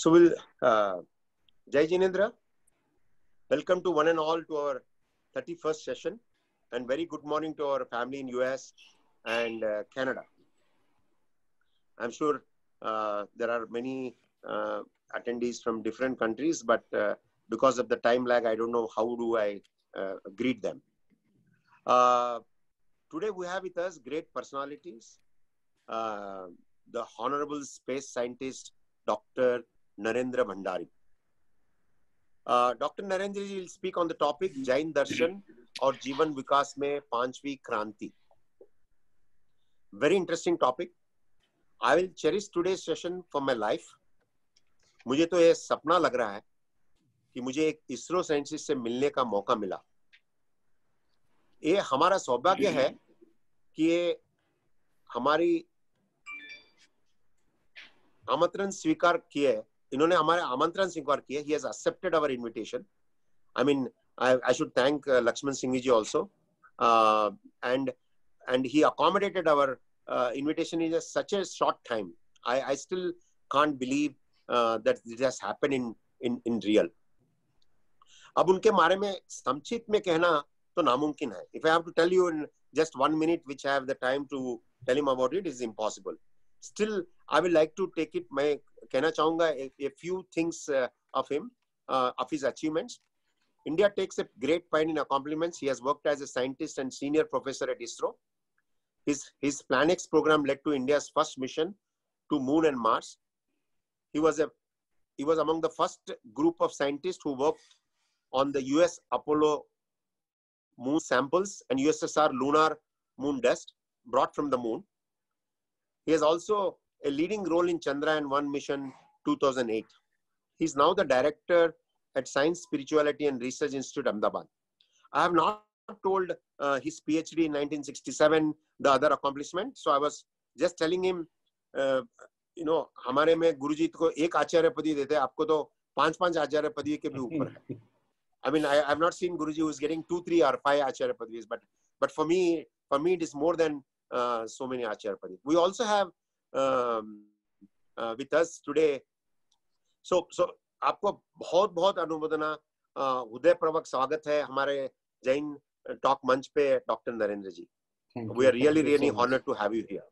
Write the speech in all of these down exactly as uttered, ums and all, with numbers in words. So we'll, uh, Jai Jinendra, welcome to one and all to our thirty-first session, and very good morning to our family in U S and uh, Canada. I'm sure uh, there are many uh, attendees from different countries, but uh, because of the time lag, I don't know how do I uh, greet them. Uh, today we have with us great personalities, uh, the Honorable Space Scientist, Doctor Narendra Bhandari. Uh, Doctor Narendra ji will speak on the topic Jain Darshan or Jivan Vikas mein Panchvi Kranti. Very interesting topic. I will cherish today's session for my life. मुझे तो ये सपना लग रहा है कि मुझे एक इसरो साइंटिस्ट से मिलने का मौका मिला। ये हमारा सौभाग्य है कि ये हमारी आमंत्रण स्वीकार किए, इन्होंने हमारे आमंत्रण स्वीकार किए। He has accepted our invitation. I mean, I, I should thank uh, Lakshman Singh ji also, uh, and and he accommodated our uh, invitation in just such a short time. I I still can't believe uh, that this has happened in in in real. अब उनके बारे में संक्षिप्त में कहना तो नामुमकिन है. If I have to tell you in just one minute, which I have the time to tell him about it, is impossible. Still, I would like to take it. मैं कहना चाहूँगा a, a few things uh, of him, uh, of his achievements. India takes a great pride in accomplishments. He has worked as a scientist and senior professor at ISRO. His his Planex program led to India's first mission to Moon and Mars. He was a he was among the first group of scientists who worked on the U S Apollo moon samples and U S S R lunar moon dust brought from the moon. He has also a leading role in Chandrayaan one mission two thousand eight. He is now the director at Science Spirituality and Research Institute, Ahmedabad. I have not told uh, his PhD in nineteen sixty-seven, the other accomplishment. So I was just telling him, uh, you know, हमारे में गुरुजी को एक आचार्य पदवी देते हैं, आपको तो पांच पांच आचार्य पदवी के भी ऊपर है. I mean, I have not seen Guruji who is getting two, three, or five Acharya Padvis, but but for me, for me, it is more than uh, so many Acharya Padvis. We also have um, uh, with us today. So so, आपको बहुत बहुत अनुमोदना उदय प्रवक स्वागत है हमारे Jain talk मंच पे doctor Narendra ji. We are really really honored to have you here.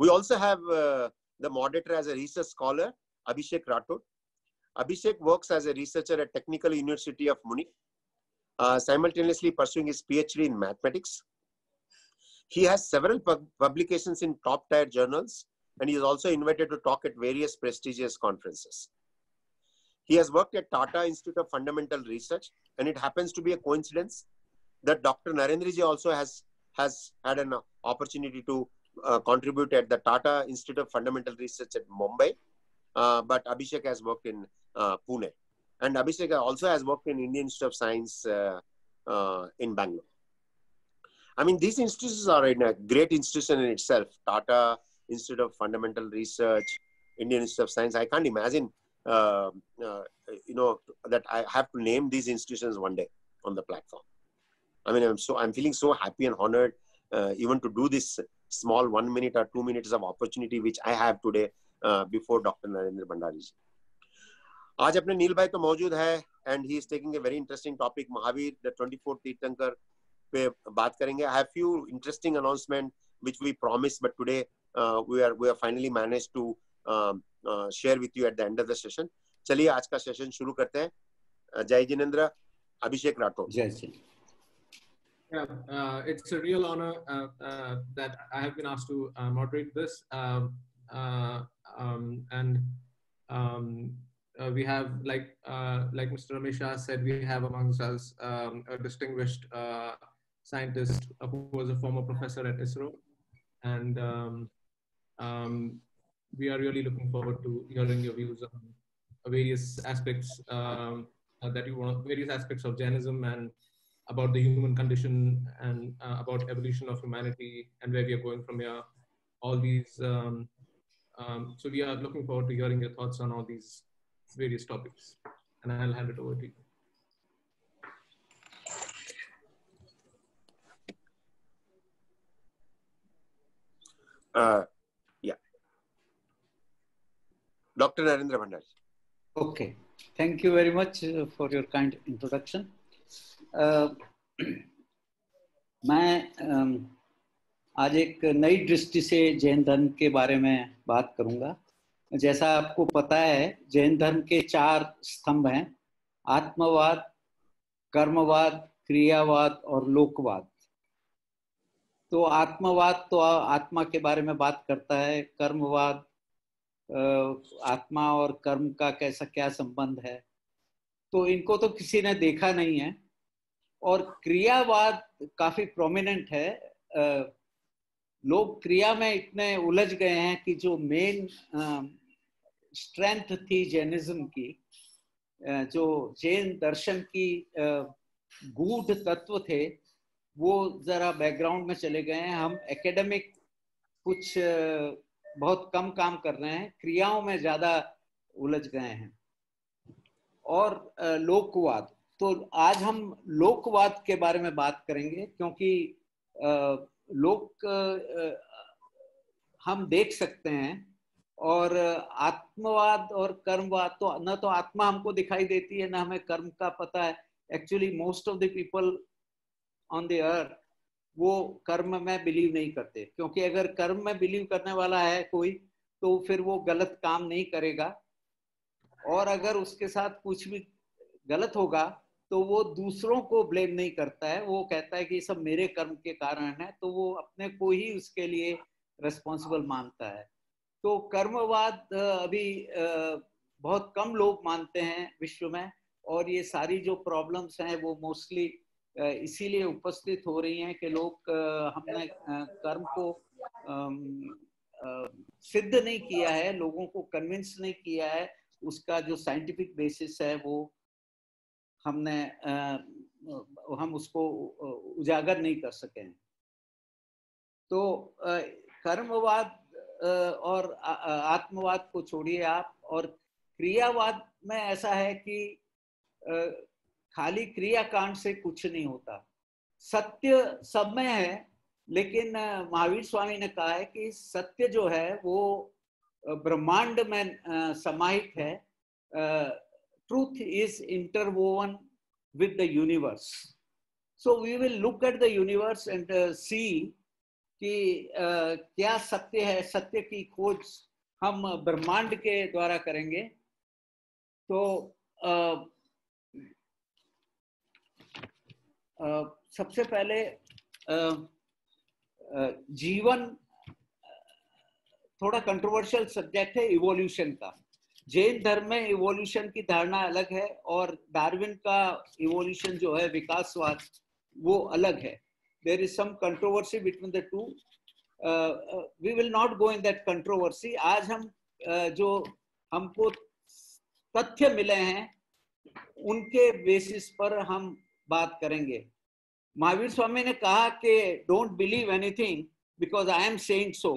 We also have uh, the moderator as a research scholar, Abhishek Rathod. Abhishek works as a researcher at Technical University of Munich, uh, simultaneously pursuing his PhD in mathematics. He has several pub publications in top-tier journals, and he is also invited to talk at various prestigious conferences. He has worked at Tata Institute of Fundamental Research, and it happens to be a coincidence that Doctor Narendra ji also has, has had an opportunity to uh, contribute at the Tata Institute of Fundamental Research at Mumbai, uh, but Abhishek has worked in Uh, Pune, and Abhishek also has worked in Indian Institute of Science uh, uh, in Bangalore. I mean, these institutions are in a great institution in itself. Tata Institute of Fundamental Research, Indian Institute of Science. I can't imagine, uh, uh, you know, that I have to name these institutions one day on the platform. I mean, I'm so I'm feeling so happy and honored uh, even to do this small one minute or two minutes of opportunity which I have today uh, before Doctor Narendra Bhandari ji. आज अपने नील भाई तो मौजूद है, and he is taking a very interesting topic Mahavir the चौबीसवें तीर्थंकर पे बात करेंगे. I have few interesting announcement which we promise, but today we are we are finally manage to share with you at the end of the session. चलिए आज का session शुरू करते हैं. जय जिनेंद्र, अभिषेक राठौड़. जय जी. Yeah, uh, it's a real honor uh, uh, that I have been asked to uh, moderate this, uh, uh, um, and um, Uh, we have, like uh, like Mister Ramesh Shah said, we have amongst us um, a distinguished uh, scientist who was a former professor at ISRO, and um, um, we are really looking forward to hearing your views on various aspects um, that you want, various aspects of Jainism and about the human condition and uh, about evolution of humanity and where we are going from here. All these, um, um, so we are looking forward to hearing your thoughts on all these various topics, and I'll hand it over to you. Uh, yeah, Doctor Narendra Bhandari. Okay, thank you very much for your kind introduction. Uh, मैं um, आज एक नई दृष्टि से जैन धर्म के बारे में बात करूंगा। जैसा आपको पता है, जैन धर्म के चार स्तंभ हैं: आत्मवाद, कर्मवाद, क्रियावाद और लोकवाद। तो आत्मवाद तो आत्मा के बारे में बात करता है, कर्मवाद आत्मा और कर्म का कैसा क्या संबंध है, तो इनको तो किसी ने देखा नहीं है। और क्रियावाद काफी प्रोमिनेंट है। लोग क्रिया में इतने उलझ गए हैं कि जो मेन स्ट्रेंथ थी जैनिज्म की, जो जैन दर्शन की गूढ़ तत्व थे, वो जरा बैकग्राउंड में चले गए हैं। हम एकेडमिक कुछ बहुत कम काम कर रहे हैं, क्रियाओं में ज्यादा उलझ गए हैं। और लोकवाद, तो आज हम लोकवाद के बारे में बात करेंगे, क्योंकि लोक हम देख सकते हैं। और आत्मवाद और कर्मवाद, तो न तो आत्मा हमको दिखाई देती है, ना हमें कर्म का पता है। Actually most of the people on the earth वो कर्म में बिलीव नहीं करते, क्योंकि अगर कर्म में बिलीव करने वाला है कोई तो फिर वो गलत काम नहीं करेगा, और अगर उसके साथ कुछ भी गलत होगा तो वो दूसरों को ब्लेम नहीं करता है। वो कहता है कि ये सब मेरे कर्म के कारण है, तो वो अपने को ही उसके लिए रिस्पॉन्सिबल मानता है। तो कर्मवाद अभी बहुत कम लोग मानते हैं विश्व में, और ये सारी जो प्रॉब्लम्स हैं वो मोस्टली इसीलिए उपस्थित हो रही हैं कि लोग, हमने कर्म को सिद्ध नहीं किया है, लोगों को कन्विंस नहीं किया है, उसका जो साइंटिफिक बेसिस है वो हमने हम उसको उजागर नहीं कर सके हैं। तो कर्मवाद और आत्मवाद को छोड़िए आप। और क्रियावाद में ऐसा है कि खाली क्रियाकांड से कुछ नहीं होता। सत्य सब में है, लेकिन महावीर स्वामी ने कहा है कि सत्य जो है वो ब्रह्मांड में समाहित है। Truth is interwoven with the universe. So we will look at the universe and see कि uh, क्या सत्य है। सत्य की खोज हम ब्रह्मांड के द्वारा करेंगे। तो uh, Uh, सबसे पहले uh, uh, जीवन थोड़ा कंट्रोवर्शियल सब्जेक्ट है इवोल्यूशन का। जैन धर्म में इवोल्यूशन की धारणा अलग है, और डार्विन का इवोल्यूशन जो है विकासवाद वो अलग है। There is some controversy between the two. We will not go in that controversy. आज हम uh, जो हमको तथ्य मिले हैं उनके बेसिस पर हम बात करेंगे। महावीर स्वामी ने कहा कि don't believe anything because I am saying so.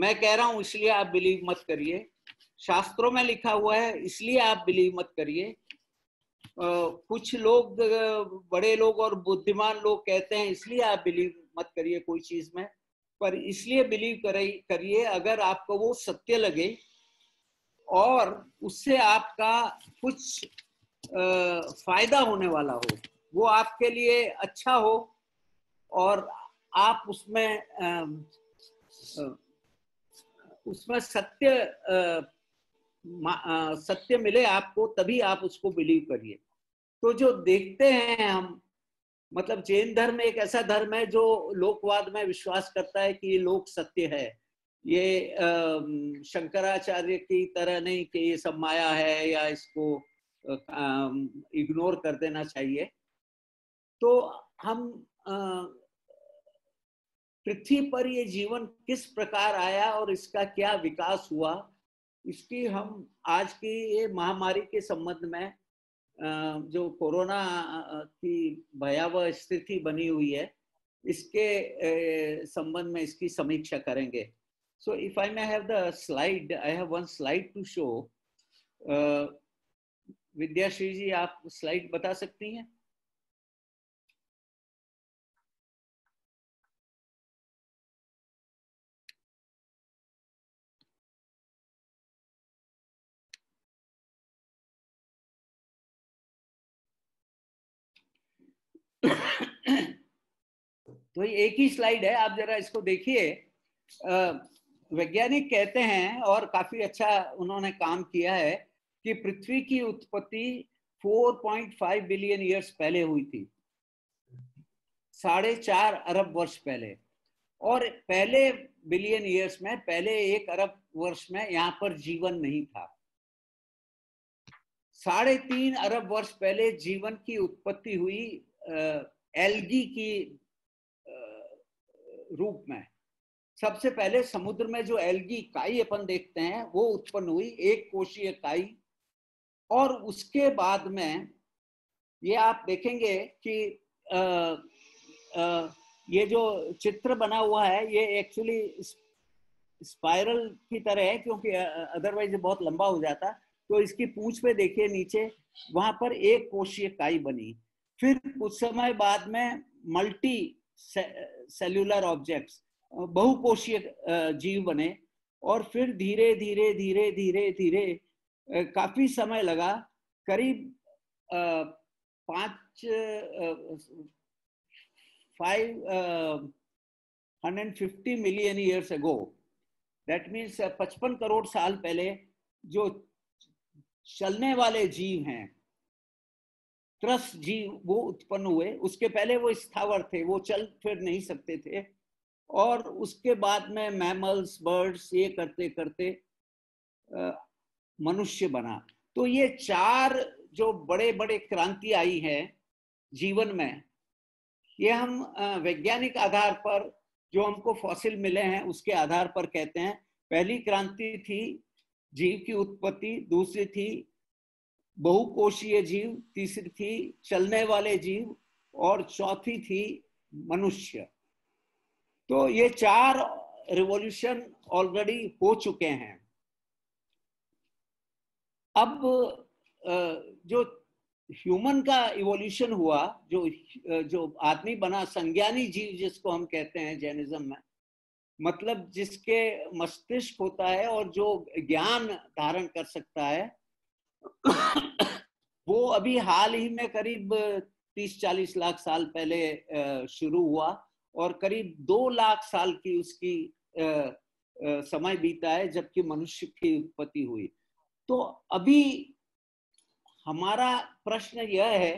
मैं कह रहा हूं इसलिए आप बिलीव मत करिए। शास्त्रों में लिखा हुआ है इसलिए आप बिलीव मत करिए। कुछ लोग, बड़े लोग और बुद्धिमान लोग कहते हैं इसलिए आप बिलीव मत करिए कोई चीज में, पर इसलिए बिलीव करिए अगर आपको वो सत्य लगे और उससे आपका कुछ फायदा होने वाला हो, वो आपके लिए अच्छा हो और आप उसमें उसमें सत्य सत्य मिले आपको, तभी आप उसको बिलीव करिए। तो जो देखते हैं हम, मतलब जैन धर्म एक ऐसा धर्म है जो लोकवाद में विश्वास करता है कि ये लोक सत्य है, ये शंकराचार्य की तरह नहीं कि ये सब माया है या इसको इग्नोर कर देना चाहिए। तो हम पृथ्वी पर ये जीवन किस प्रकार आया और इसका क्या विकास हुआ, इसकी हम आज की ये महामारी के संबंध में, जो कोरोना की भयावह स्थिति बनी हुई है, इसके संबंध में इसकी समीक्षा करेंगे। So if I may have the slide, I have one slide to show. Vidyashri ji, आप स्लाइड बता सकती हैं? तो ये एक ही स्लाइड है, आप जरा इसको देखिए। वैज्ञानिक कहते हैं, और काफी अच्छा उन्होंने काम किया है, कि पृथ्वी की उत्पत्ति चार पॉइंट पाँच बिलियन ईयर्स पहले हुई थी, साढ़े चार अरब वर्ष पहले। और पहले बिलियन ईयर्स में, पहले एक अरब वर्ष में यहाँ पर जीवन नहीं था। साढ़े तीन अरब वर्ष पहले जीवन की उत्पत्ति हुई एल्गी की रूप में। सबसे पहले समुद्र में जो एल्गी काई अपन देखते हैं वो उत्पन्न हुई, एक कोशीय काई। और उसके बाद में ये आप देखेंगे कि आ, आ, ये जो चित्र बना हुआ है ये एक्चुअली स्पाइरल की तरह है, क्योंकि अदरवाइज ये बहुत लंबा हो जाता। तो इसकी पूंछ पे देखिए नीचे, वहां पर एक कोशीय काई बनी। फिर कुछ समय बाद में मल्टी सेल्यूलर ऑब्जेक्ट्स, बहुकोशीय जीव बने। और फिर धीरे धीरे धीरे धीरे धीरे काफी समय लगा, करीब पाँच five hundred fifty million years ago, that means पचपन करोड़ साल पहले, जो चलने वाले जीव हैं, त्रस जीव, वो उत्पन्न हुए। उसके पहले वो स्थावर थे, वो चल फिर नहीं सकते थे। और उसके बाद में मैमल्स, बर्ड्स, ये करते करते मनुष्य बना। तो ये चार जो बड़े बड़े क्रांति आई है जीवन में, ये हम वैज्ञानिक आधार पर, जो हमको फॉसिल मिले हैं उसके आधार पर कहते हैं। पहली क्रांति थी जीव की उत्पत्ति, दूसरी थी बहुकोशीय जीव, तीसरी थी चलने वाले जीव, और चौथी थी मनुष्य। तो ये चार रिवॉल्यूशन ऑलरेडी हो चुके हैं। अब जो ह्यूमन का इवोल्यूशन हुआ, जो जो आदमी बना, संज्ञानी जीव जिसको हम कहते हैं जैनिज्म में, मतलब जिसके मस्तिष्क होता है और जो ज्ञान धारण कर सकता है, वो अभी हाल ही में करीब तीस चालीस लाख साल पहले शुरू हुआ, और करीब दो लाख साल की उसकी आ, आ, समय बीता है जबकि मनुष्य की उत्पत्ति हुई। तो अभी हमारा प्रश्न यह है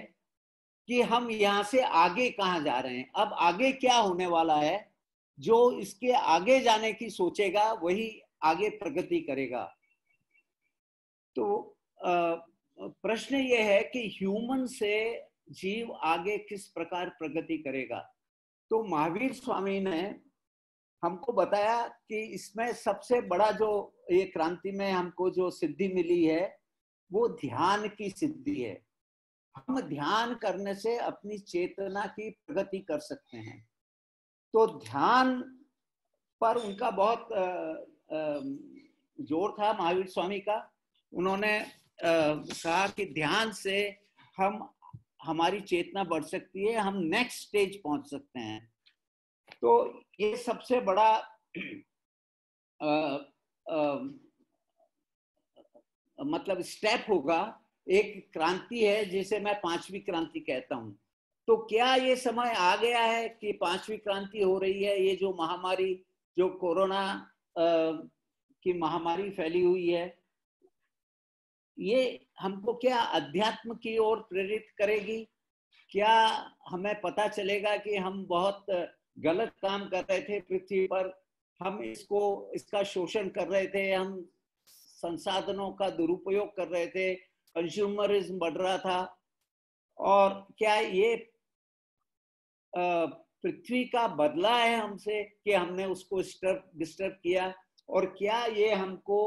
कि हम यहाँ से आगे कहाँ जा रहे हैं। अब आगे क्या होने वाला है, जो इसके आगे जाने की सोचेगा वही आगे प्रगति करेगा। तो प्रश्न यह है कि ह्यूमन से जीव आगे किस प्रकार प्रगति करेगा। तो महावीर स्वामी ने हमको बताया कि इसमें सबसे बड़ा जो ये क्रांति में हमको जो सिद्धि मिली है वो ध्यान की सिद्धि है। हम ध्यान करने से अपनी चेतना की प्रगति कर सकते हैं। तो ध्यान पर उनका बहुत जोर था महावीर स्वामी का। उन्होंने कहा कि ध्यान से हम, हमारी चेतना बढ़ सकती है, हम नेक्स्ट स्टेज पहुंच सकते हैं। तो ये सबसे बड़ा आ, आ, मतलब स्टेप होगा, एक क्रांति है जिसे मैं पांचवी क्रांति कहता हूं। तो क्या ये समय आ गया है कि पांचवी क्रांति हो रही है? ये जो महामारी, जो कोरोना की महामारी फैली हुई है, ये हमको क्या अध्यात्म की ओर प्रेरित करेगी? क्या हमें पता चलेगा कि हम बहुत गलत काम कर रहे थे पृथ्वी पर, हम इसको, इसका शोषण कर रहे थे, हम संसाधनों का दुरुपयोग कर रहे थे, कंज्यूमरिज्म बढ़ रहा था? और क्या ये पृथ्वी का बदला है हमसे कि हमने उसको डिस्टर्ब किया? और क्या ये हमको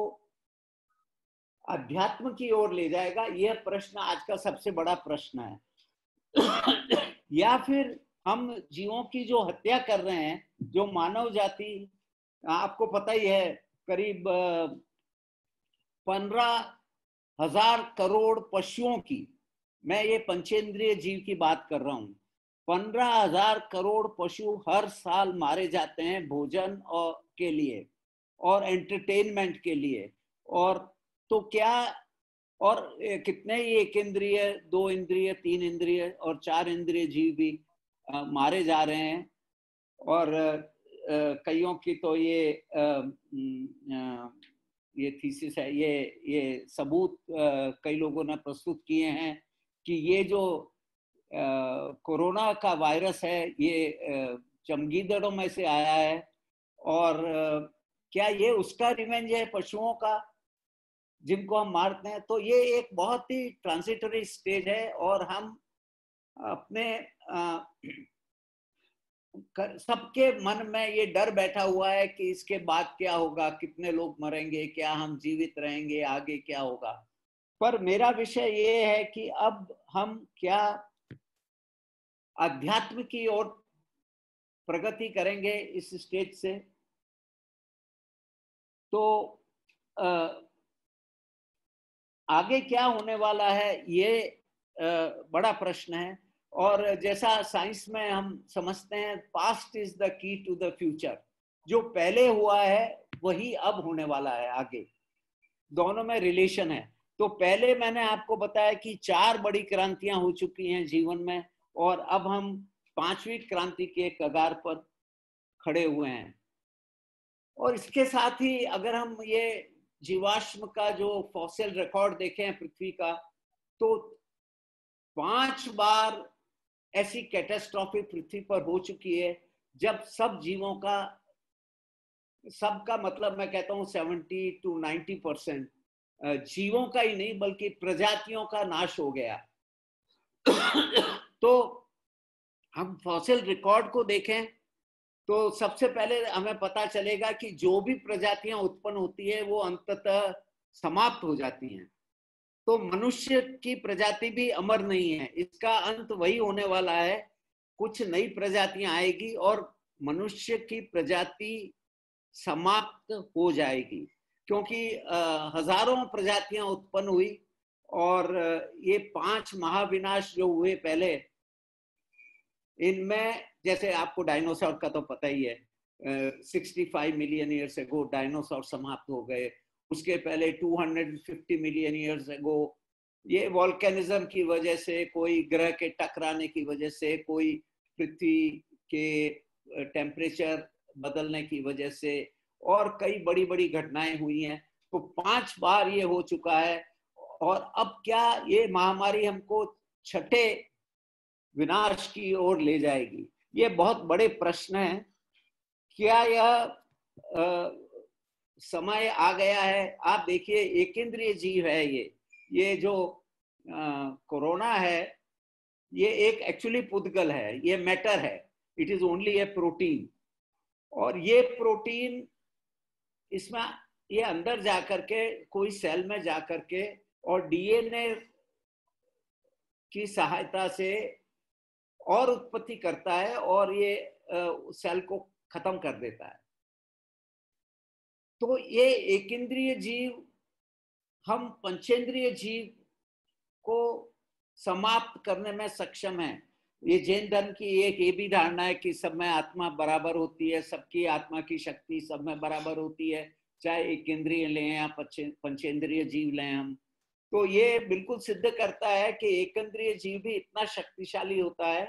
अध्यात्म की ओर ले जाएगा? यह प्रश्न आज का सबसे बड़ा प्रश्न है। या फिर हम जीवों की जो हत्या कर रहे हैं, जो मानव जाति, आपको पता ही है, करीब पंद्रह हजार करोड़ पशुओं की, मैं ये पंचेंद्रिय जीव की बात कर रहा हूँ, पंद्रह हजार करोड़ पशु हर साल मारे जाते हैं भोजन और के लिए और एंटरटेनमेंट के लिए। और तो क्या, और कितने ही एक इंद्रिय, दो इंद्रिय, तीन इंद्रिय और चार इंद्रिय जीव भी मारे जा रहे हैं। और कईयों की तो ये ये थीसिस है, ये ये सबूत कई लोगों ने प्रस्तुत किए हैं कि ये जो कोरोना का वायरस है ये चमगीदड़ों में से आया है। और क्या ये उसका रिवेंज है पशुओं का जिनको हम मारते हैं? तो ये एक बहुत ही ट्रांसिटरी स्टेज है और हम अपने सबके मन में ये डर बैठा हुआ है कि इसके बाद क्या होगा, कितने लोग मरेंगे, क्या हम जीवित रहेंगे, आगे क्या होगा। पर मेरा विषय ये है कि अब हम क्या अध्यात्म की ओर प्रगति करेंगे इस स्टेज से। तो आ, आगे क्या होने वाला है ये आ, बड़ा प्रश्न है। और जैसा साइंस में हम समझते हैं past is the key to the future, जो पहले हुआ है वही अब होने वाला है आगे, दोनों में रिलेशन है। तो पहले मैंने आपको बताया कि चार बड़ी क्रांतियां हो चुकी हैं जीवन में और अब हम पांचवी क्रांति के कगार पर खड़े हुए हैं। और इसके साथ ही अगर हम ये जीवाश्म का जो फॉसिल रिकॉर्ड देखें पृथ्वी का, तो पांच बार ऐसी कैटेस्ट्रॉफी पृथ्वी पर हो चुकी है जब सब जीवों का, सबका मतलब मैं कहता हूँ सेवेंटी टू नाइंटी परसेंट जीवों का ही नहीं बल्कि प्रजातियों का नाश हो गया। तो हम फॉसिल रिकॉर्ड को देखें तो सबसे पहले हमें पता चलेगा कि जो भी प्रजातियां उत्पन्न होती है वो अंततः समाप्त हो जाती हैं। तो मनुष्य की प्रजाति भी अमर नहीं है, इसका अंत वही होने वाला है। कुछ नई प्रजातियां आएगी और मनुष्य की प्रजाति समाप्त हो जाएगी क्योंकि हजारों प्रजातियां उत्पन्न हुई और ये पांच महाविनाश जो हुए पहले, इनमें जैसे आपको डायनासोर का तो पता ही है, sixty five million years ago dinosaur समाप्त हो गए। उसके पहले two hundred fifty million years ago ये वॉल्केनिज्म की वजह से, कोई ग्रह के टकराने की वजह से, कोई पृथ्वी के टेम्परेचर बदलने की वजह से और कई बड़ी बड़ी घटनाएं हुई हैं। तो पांच बार ये हो चुका है और अब क्या ये महामारी हमको छठे विनाश की ओर ले जाएगी? ये बहुत बड़े प्रश्न हैं। क्या यह आ, समय आ गया है? आप देखिए एक इंद्रिय जीव है ये ये जो आ, कोरोना है ये एक एक्चुअली पुद्गल है, ये मैटर है, it is only a protein. और ये प्रोटीन इसमें ये अंदर जा करके कोई सेल में जा करके और डीएनए की सहायता से और उत्पत्ति करता है और ये सेल को खत्म कर देता है। तो ये एकेंद्रीय जीव, हम पंचेंद्रीय जीव को समाप्त करने में सक्षम है। ये जैन धर्म की एक ये भी धारणा है कि सब में आत्मा बराबर होती है, सबकी आत्मा की शक्ति सब में बराबर होती है, चाहे एक इंद्रिय लें या पंचेंद्रिय जीव लें हम। तो ये बिल्कुल सिद्ध करता है कि एक इंद्रिय जीव भी इतना शक्तिशाली होता है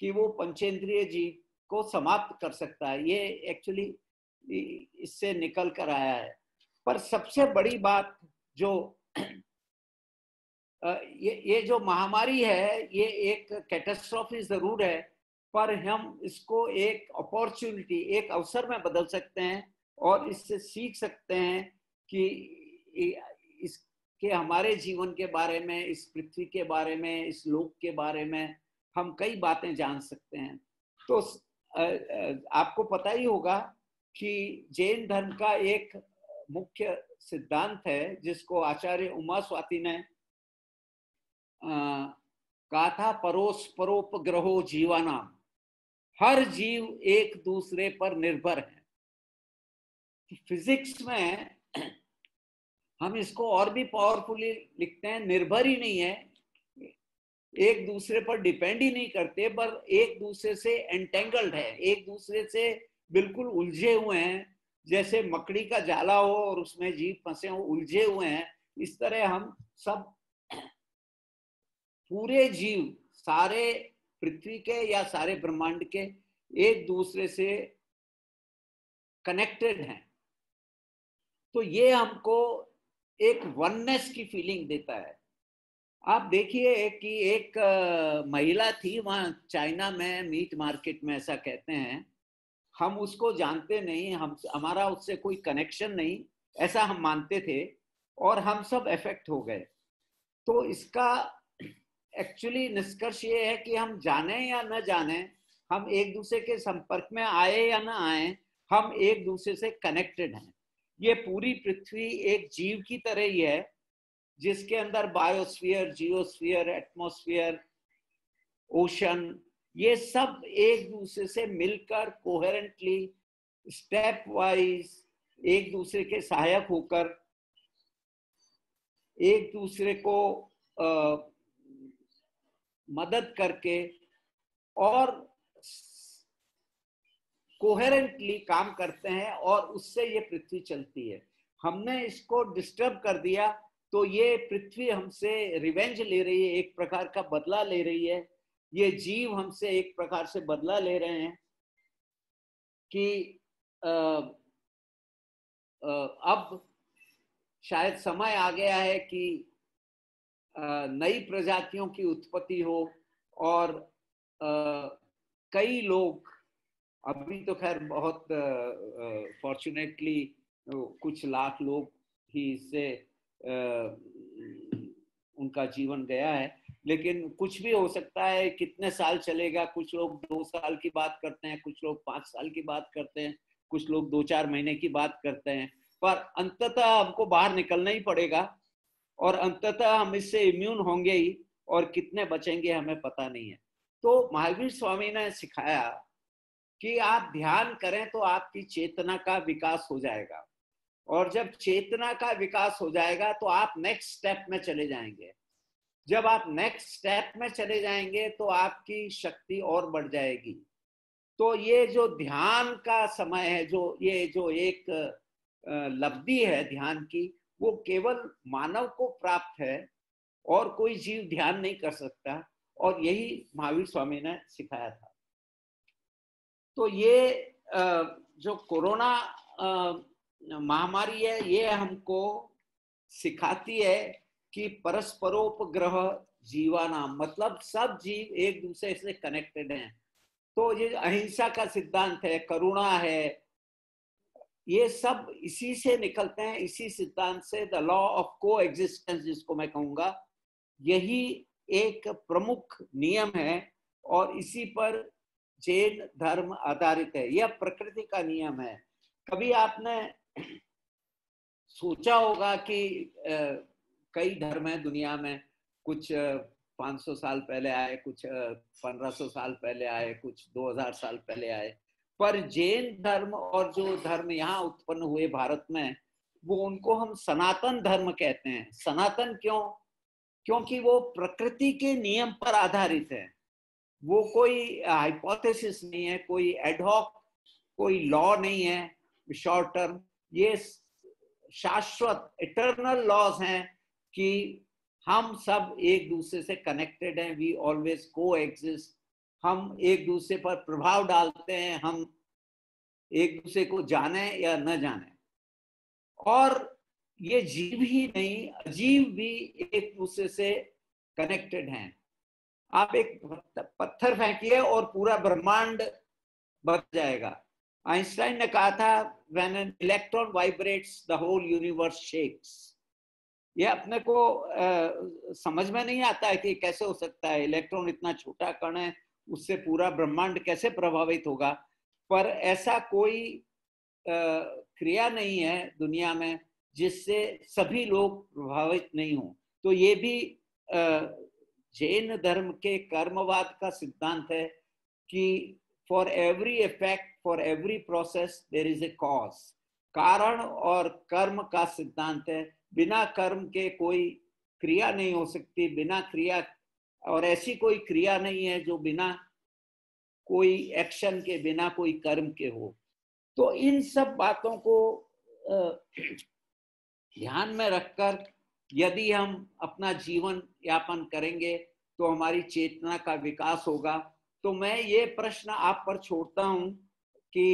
कि वो पंचेंद्रिय जीव को समाप्त कर सकता है। ये एक्चुअली इससे निकल कर आया है। पर सबसे बड़ी बात जो ये ये जो महामारी है ये एक कैटेस्ट्रॉफी जरूर है, पर हम इसको एक अपॉर्चुनिटी, एक अवसर में बदल सकते हैं और इससे सीख सकते हैं कि इसके हमारे जीवन के बारे में, इस पृथ्वी के बारे में, इस लोक के बारे में हम कई बातें जान सकते हैं। तो आपको पता ही होगा कि जैन धर्म का एक मुख्य सिद्धांत है जिसको आचार्य उमा स्वाति ने कहा था, परोस परोपग्रहो जीवानाम, हर जीव एक दूसरे पर निर्भर है। फिजिक्स में हम इसको और भी पावरफुली लिखते हैं, निर्भर ही नहीं है, एक दूसरे पर डिपेंड ही नहीं करते, पर एक दूसरे से एंटेंगल्ड है, एक दूसरे से बिल्कुल उलझे हुए हैं। जैसे मकड़ी का जाला हो और उसमें जीव फंसे हो, उलझे हुए हैं, इस तरह हम सब पूरे जीव, सारे पृथ्वी के या सारे ब्रह्मांड के एक दूसरे से कनेक्टेड हैं, तो ये हमको एक वननेस की फीलिंग देता है। आप देखिए कि एक महिला थी वहाँ चाइना में मीट मार्केट में, ऐसा कहते हैं, हम उसको जानते नहीं, हम हमारा उससे कोई कनेक्शन नहीं, ऐसा हम मानते थे और हम सब अफेक्ट हो गए। तो इसका एक्चुअली निष्कर्ष ये है कि हम जाने या न जाने, हम एक दूसरे के संपर्क में आए या ना आए, हम एक दूसरे से कनेक्टेड हैं। ये पूरी पृथ्वी एक जीव की तरह ही है जिसके अंदर बायोस्फीयर, जियोस्फीयर, एटमॉस्फीयर, ओशन, ये सब एक दूसरे से मिलकर कोहेरेंटली, स्टेप वाइज, एक दूसरे के सहायक होकर एक दूसरे को आ, मदद करके और कोहेरेंटली काम करते हैं, और उससे ये पृथ्वी चलती है। हमने इसको डिस्टर्ब कर दिया तो ये पृथ्वी हमसे रिवेंज ले रही है, एक प्रकार का बदला ले रही है। ये जीव हमसे एक प्रकार से बदला ले रहे हैं कि आ, आ, अब शायद समय आ गया है कि नई प्रजातियों की उत्पत्ति हो। और आ, कई लोग, अभी तो खैर बहुत फॉर्चुनेटली कुछ लाख लोग ही इससे उनका जीवन गया है, लेकिन कुछ भी हो सकता है, कितने साल चलेगा। कुछ लोग दो साल की बात करते हैं, कुछ लोग पाँच साल की बात करते हैं, कुछ लोग दो चार महीने की बात करते हैं, पर अंततः हमको बाहर निकलना ही पड़ेगा और अंततः हम इससे इम्यून होंगे ही, और कितने बचेंगे हमें पता नहीं है। तो महावीर स्वामी ने सिखाया कि आप ध्यान करें तो आपकी चेतना का विकास हो जाएगा, और जब चेतना का विकास हो जाएगा तो आप नेक्स्ट स्टेप में चले जाएंगे। जब आप नेक्स्ट स्टेप में चले जाएंगे तो आपकी शक्ति और बढ़ जाएगी। तो ये जो ध्यान का समय है, जो ये जो एक लब्धि है ध्यान की, वो केवल मानव को प्राप्त है और कोई जीव ध्यान नहीं कर सकता, और यही महावीर स्वामी ने सिखाया था। तो ये जो कोरोना महामारी है, ये हमको सिखाती है कि परस्परोपग्रह जीवानाम, मतलब सब जीव एक दूसरे से कनेक्टेड हैं। तो ये अहिंसा का सिद्धांत है, करुणा है, ये सब इसी से निकलते हैं, इसी सिद्धांत से, the law of coexistence जिसको मैं कहूँगा, यही एक प्रमुख नियम है और इसी पर जैन धर्म आधारित है। यह प्रकृति का नियम है। कभी आपने सोचा होगा कि कई धर्म है दुनिया में, कुछ पाँच सौ साल पहले आए, कुछ पंद्रह सौ साल पहले आए, कुछ दो हज़ार साल पहले आए, पर जैन धर्म और जो धर्म यहाँ उत्पन्न हुए भारत में, वो उनको हम सनातन धर्म कहते हैं। सनातन क्यों? क्योंकि वो प्रकृति के नियम पर आधारित है। वो कोई हाइपोथेसिस नहीं है, कोई एडहॉक, कोई लॉ नहीं है शॉर्ट टर्म। ये शाश्वत इटर्नल लॉज हैं कि हम सब एक दूसरे से कनेक्टेड हैं। We always coexist. हम एक दूसरे पर प्रभाव डालते हैं, हम एक दूसरे को जाने या न जाने। और ये जीव ही नहीं, अजीव भी एक दूसरे से कनेक्टेड हैं। आप एक पत्थर फेंकिए और पूरा ब्रह्मांड बदल जाएगा। आइंस्टाइन ने कहा था, when an electron vibrates the whole universe shakes. ये अपने को आ, समझ में नहीं आता है कि कैसे हो सकता है, इलेक्ट्रॉन इतना छोटा कण है, उससे पूरा ब्रह्मांड कैसे प्रभावित होगा। पर ऐसा कोई आ, क्रिया नहीं है दुनिया में जिससे सभी लोग प्रभावित नहीं हों। तो ये भी आ, जैन धर्म के कर्मवाद का सिद्धांत है कि for every effect, for every process there is a cause. कारण और कर्म का सिद्धांत है। बिना कर्म के कोई क्रिया नहीं हो सकती, बिना क्रिया, और ऐसी कोई क्रिया नहीं है जो बिना कोई एक्शन के, बिना कोई कर्म के हो। तो इन सब बातों को ध्यान में रखकर यदि हम अपना जीवन यापन करेंगे तो हमारी चेतना का विकास होगा तो मैं ये प्रश्न आप पर छोड़ता हूं कि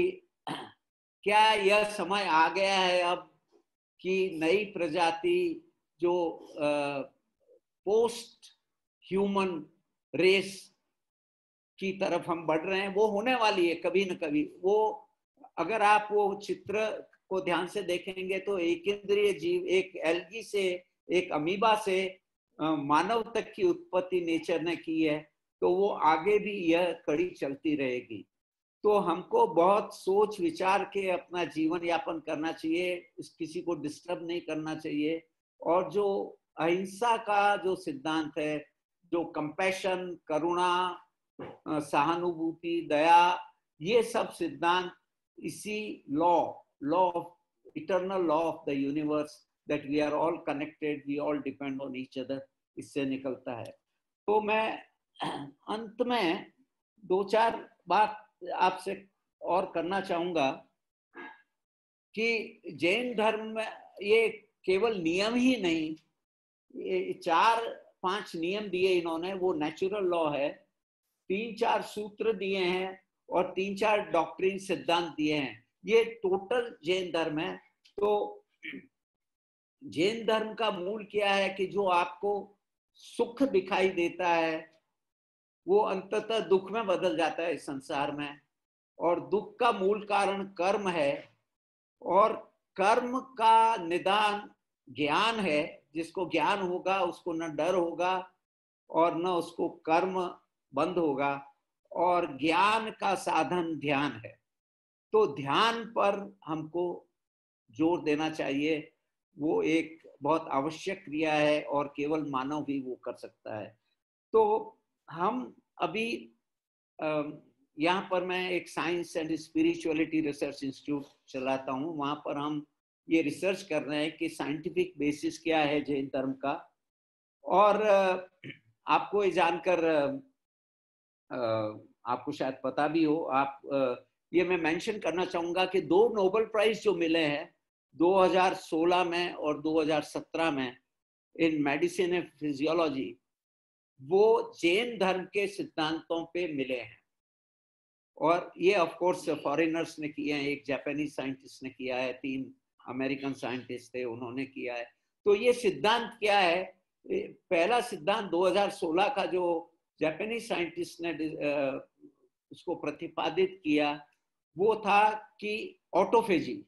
क्या यह समय आ गया है अब कि नई प्रजाति जो पोस्ट ह्यूमन रेस की तरफ हम बढ़ रहे हैं वो होने वाली है कभी न कभी। वो अगर आप वो चित्र को ध्यान से देखेंगे तो एक इंद्रिय जीव, एक एल्गी से, एक अमीबा से मानव तक की उत्पत्ति नेचर ने की है, तो वो आगे भी यह कड़ी चलती रहेगी। तो हमको बहुत सोच विचार के अपना जीवन यापन करना चाहिए, किसी को डिस्टर्ब नहीं करना चाहिए, और जो अहिंसा का जो सिद्धांत है, जो कंपैशन, करुणा, सहानुभूति, दया, ये सब सिद्धांत इसी law law of eternal law of the universe that we are all connected, we all depend on each other, इससे निकलता है। तो मैं अंत में दो चार बात आपसे और करना चाहूंगा कि जैन धर्म में ये केवल नियम ही नहीं, ये चार पांच नियम दिए इन्होंने, वो नेचुरल लॉ है, तीन चार सूत्र दिए हैं और तीन चार डॉक्ट्रिन सिद्धांत दिए हैं, ये टोटल जैन धर्म है। तो जैन धर्म का मूल क्या है कि जो आपको सुख दिखाई देता है वो अंततः दुख में बदल जाता है इस संसार में, और दुख का मूल कारण कर्म है, और कर्म का निदान ज्ञान है। जिसको ज्ञान होगा उसको न डर होगा और न उसको कर्म बंद होगा, और ज्ञान का साधन ध्यान है। तो ध्यान पर हमको जोर देना चाहिए, वो एक बहुत आवश्यक क्रिया है और केवल मानव भी वो कर सकता है। तो हम अभी यहाँ पर मैं एक science and spirituality research institute चलाता हूँ, वहाँ पर हम ये रिसर्च कर रहे हैं कि साइंटिफिक बेसिस क्या है जैन धर्म का। और आपको ये जानकर आपको शायद पता भी हो, आप ये मैं मेंशन करना चाहूँगा कि दो नोबेल प्राइज जो मिले हैं दो हज़ार सोलह में और दो हज़ार सत्रह में इन मेडिसिन एंड फिजियोलॉजी, वो जैन धर्म के सिद्धांतों पे मिले हैं। और ये ऑफ कोर्स फॉरेनर्स ने किए हैं, एक जापानी साइंटिस्ट ने किया है, तीन अमेरिकन साइंटिस्ट थे उन्होंने किया है। तो ये सिद्धांत क्या है? पहला सिद्धांत दो हज़ार सोलह का जो जापानी साइंटिस्ट ने उसको प्रतिपादित किया वो था कि autophagy,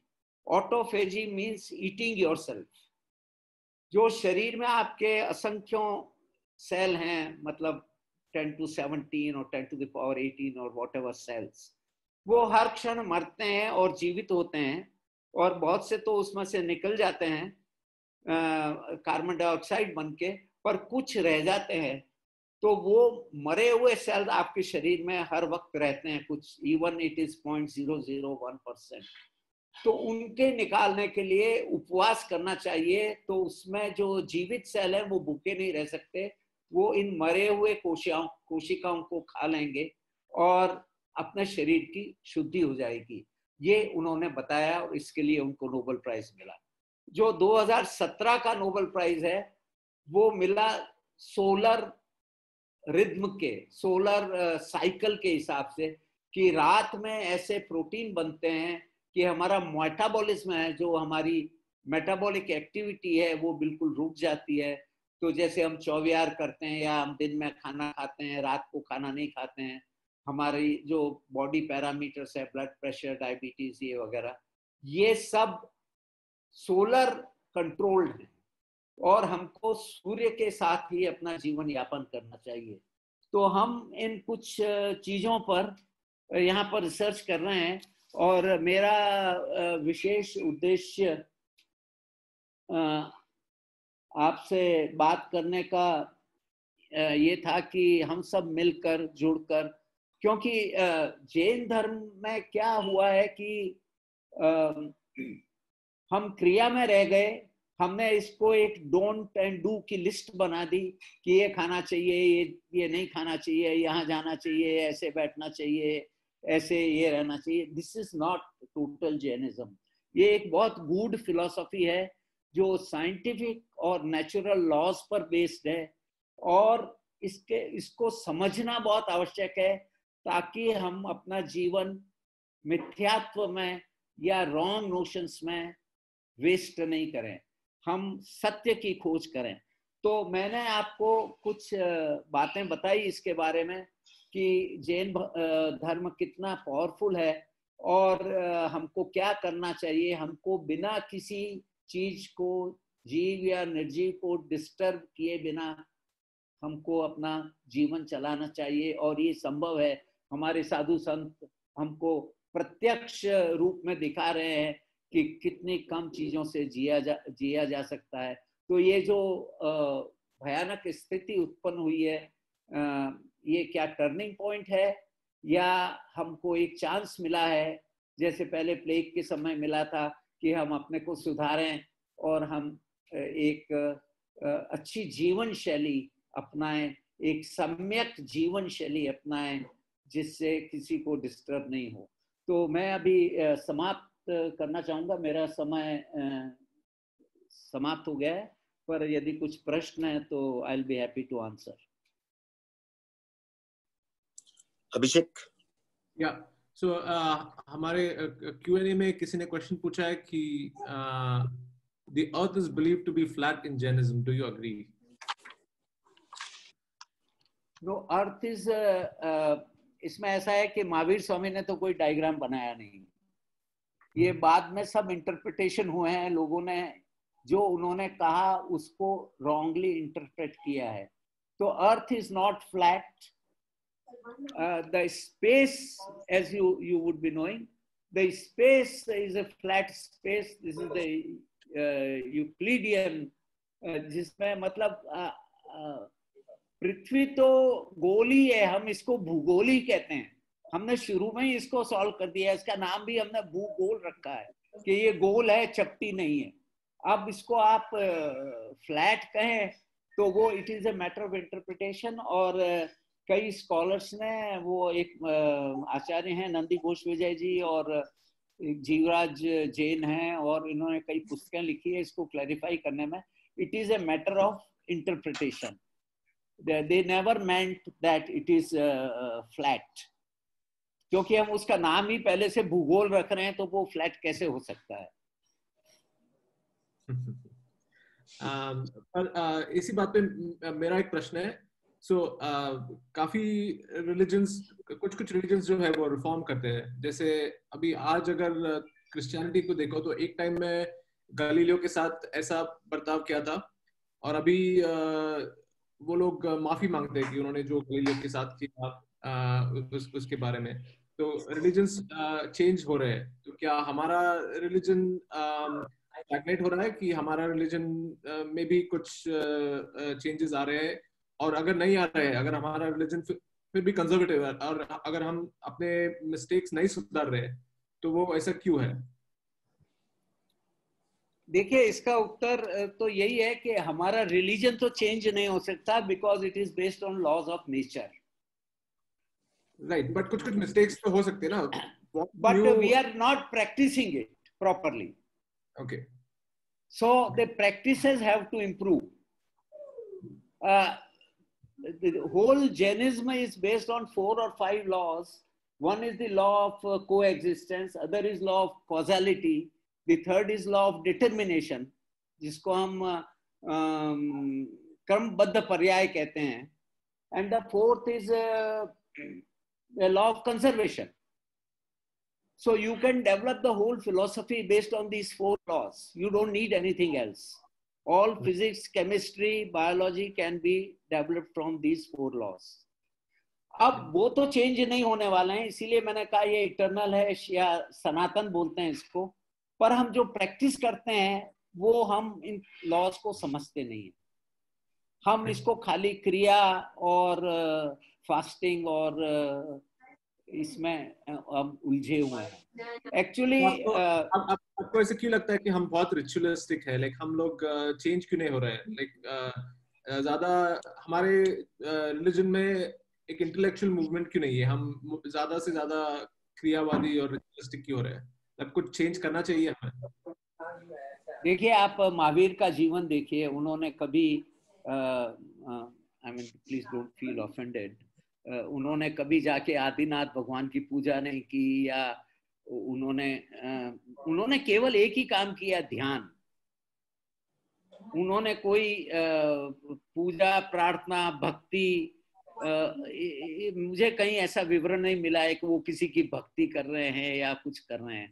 autophagy means eating yourself. जो शरीर में आपके असंख्यों सेल हैं, मतलब टेन टू सेवनटीन और ten to the power eighteen और व्हाटएवर सेल्स, वो हर क्षण मरते हैं और जीवित होते हैं, और बहुत से तो उसमें से निकल जाते हैं कार्बन डाइऑक्साइड बन के, पर कुछ रह जाते हैं। तो वो मरे हुए सेल आपके शरीर में हर वक्त रहते हैं, कुछ even it is point zero zero one percent. तो उनके निकालने के लिए उपवास करना चाहिए, तो उसमें जो जीवित सेल है वो भूखे नहीं रह सकते, वो इन मरे हुए कोशिकाओं कोशिकाओं को खा लेंगे और अपने शरीर की शुद्धि हो जाएगी। ये उन्होंने बताया और इसके लिए उनको नोबेल प्राइज मिला। जो दो हज़ार सत्रह का नोबेल प्राइज है वो मिला सोलर रिद्म के, सोलर साइकिल के हिसाब से, कि रात में ऐसे प्रोटीन बनते हैं कि हमारा मेटाबॉलिज्म है, जो हमारी मेटाबॉलिक एक्टिविटी है वो बिल्कुल रुक जाती है। तो जैसे हम चौविहार करते हैं या हम दिन में खाना खाते हैं, रात को खाना नहीं खाते हैं, हमारी जो बॉडी पैरामीटर्स है, ब्लड प्रेशर, डायबिटीज, ये वगैरह, ये सब सोलर कंट्रोल्ड है, और हमको सूर्य के साथ ही अपना जीवन यापन करना चाहिए। तो हम इन कुछ चीज़ों पर यहाँ पर रिसर्च कर रहे हैं, और मेरा विशेष उद्देश्य आपसे बात करने का ये था कि हम सब मिलकर जुड़कर, क्योंकि जैन धर्म में क्या हुआ है कि हम क्रिया में रह गए, हमने इसको एक डोंट एंड डू की लिस्ट बना दी कि ये खाना चाहिए, ये ये नहीं खाना चाहिए, यहाँ जाना चाहिए, ऐसे बैठना चाहिए, ऐसे ये रहना चाहिए। This is not total Jainism. ये एक बहुत गुड फिलॉसफी है जो साइंटिफिक और नेचुरल लॉज पर बेस्ड है, और इसके इसको समझना बहुत आवश्यक है। ताकि हम अपना जीवन मिथ्यात्व में या रॉन्ग नोशंस में वेस्ट नहीं करें, हम सत्य की खोज करें। तो मैंने आपको कुछ बातें बताई इसके बारे में कि जैन धर्म कितना पावरफुल है और हमको क्या करना चाहिए, हमको बिना किसी चीज को, जीव या निर्जीव को डिस्टर्ब किए बिना हमको अपना जीवन चलाना चाहिए। और ये संभव है, हमारे साधु संत हमको प्रत्यक्ष रूप में दिखा रहे हैं कि कितनी कम चीजों से जिया जा जिया जा सकता है। तो ये जो भयानक स्थिति उत्पन्न हुई है, ये क्या टर्निंग पॉइंट है या हमको एक चांस मिला है, जैसे पहले प्लेग के समय मिला था कि हम अपने को सुधारें और हम एक अच्छी जीवन शैली अपनाएं, एक सम्यक जीवन शैली अपनाएं जिससे किसी को डिस्टर्ब नहीं हो। तो मैं अभी समाप्त करना चाहूँगा, मेरा समय समाप्त हो गया है, पर यदि कुछ प्रश्न है तो I will be happy to answer. Abhishek, या सो हमारे क्यू एन ए में किसी ने क्वेश्चन पूछा है कि the earth is believed to be flat in Jainism, do you agree? No, earth is, इसमें ऐसा है कि महावीर स्वामी ने तो कोई डायग्राम बनाया नहीं, ये बाद में सब इंटरप्रिटेशन हुए हैं, लोगों ने जो उन्होंने कहा उसको रॉन्गली इंटरप्रेट किया है। तो earth is not flat, the space as you you would be knowing, the space is a flat space, this is the Euclidean, जिसमें मतलब uh, uh, पृथ्वी तो गोली है, हम इसको भूगोली कहते हैं, हमने शुरू में ही इसको सॉल्व कर दिया है, इसका नाम भी हमने भूगोल रखा है कि ये गोल है, चपटी नहीं है। अब इसको आप फ्लैट कहें तो वो it is a matter of interpretation. और कई स्कॉलर्स ने, वो एक आचार्य हैं नंदी घोष विजय जी और जीवराज जैन हैं, और इन्होंने कई पुस्तकें लिखी है इसको क्लैरिफाई करने में। It is a matter of interpretation, they never meant that it is flat, क्योंकि हम उसका नाम ही पहले से भूगोल रख रहे हैं तो वो फ्लैट कैसे हो सकता है। uh, पर uh, इसी बात पे मेरा एक प्रश्न है। सो so, uh, काफी रिलीजन्स, कुछ कुछ रिलीजन्स जो है वो रिफॉर्म करते हैं, जैसे अभी आज अगर क्रिश्चियनिटी को देखो तो एक टाइम में गलीलियो के साथ ऐसा बर्ताव किया था और अभी uh, वो लोग माफी मांगते हैं कि उन्होंने जो गलीलियो के साथ किया uh, उस, उसके बारे में। तो रिलीजन्स चेंज uh, हो रहे हैं, तो क्या हमारा रिलीजन uh, स्टैग्नेट हो रहा है कि हमारा रिलीजन में भी कुछ चेंजेस आ रहे हैं? और अगर नहीं आ रहे हैं, अगर हमारा रिलीजन फिर भी कंजर्वेटिव है और अगर हम अपने मिस्टेक्स नहीं सुधार रहे तो वो ऐसा क्यों है? देखिए, इसका उत्तर तो यही है कि हमारा रिलीजन तो चेंज नहीं हो सकता because it is based on laws of nature, right? But कुछ कुछ मिस्टेक्स तो हो सकते हैं ना, but we are not practising it properly. Okay. So the practices have to improve. Uh, the whole Jainism is based on four or five laws. One is the law of uh, coexistence. Other is law of causality. The third is law of determination, जिसको हम um, कर्मबद्ध पर्याय कहते हैं, and the fourth is uh, the law of conservation. So you can develop the whole philosophy based on these four laws. You don't need anything else. All physics, chemistry, biology can be developed from these four laws. अब वो तो change नहीं होने वाले हैं, इसीलिए मैंने कहा ये इटर्नल है या सनातन बोलते हैं इसको, पर हम जो प्रैक्टिस करते हैं वो हम इन लॉज को समझते नहीं है। हम इसको खाली क्रिया और फास्टिंग और इसमें अब उलझे हुए हैं एक्चुअली। आपको ऐसे क्यों लगता है कि हम बहुत रिचुअलिस्टिक है, लाइक हम लोग चेंज क्यों नहीं हो रहे हैं? लाइक ज्यादा हमारे रिलीजन में एक इंटेलेक्चुअल मूवमेंट क्यों नहीं है? हम ज्यादा से ज्यादा क्रियावादी और रिचुअलिस्टिक क्यों हो रहे हैं? अब कुछ चेंज करना चाहिए हमें। देखिए, आप महावीर का जीवन देखिए, उन्होंने कभी I mean, please don't feel offended, उन्होंने कभी जाके आदिनाथ भगवान की पूजा नहीं की, या उन्होंने उन्होंने केवल एक ही काम किया, ध्यान। उन्होंने कोई पूजा, प्रार्थना, भक्ति, मुझे कहीं ऐसा विवरण नहीं मिला है कि वो किसी की भक्ति कर रहे हैं या कुछ कर रहे हैं।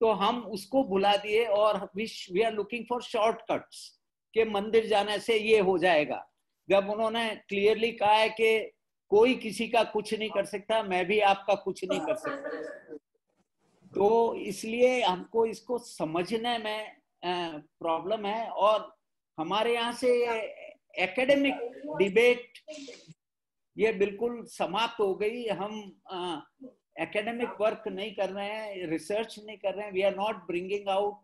तो हम उसको भुला दिए और we are looking for shortcuts के मंदिर जाने से ये हो जाएगा, जब उन्होंने क्लियरली कहा है कि कोई किसी का कुछ नहीं कर सकता, मैं भी आपका कुछ नहीं कर सकता। तो इसलिए हमको इसको समझने में प्रॉब्लम है। और हमारे यहाँ से एकेडमिक डिबेट ये बिल्कुल समाप्त हो गई। हम एकेडमिक वर्क नहीं कर रहे हैं, रिसर्च नहीं कर रहे हैं। We are not bringing out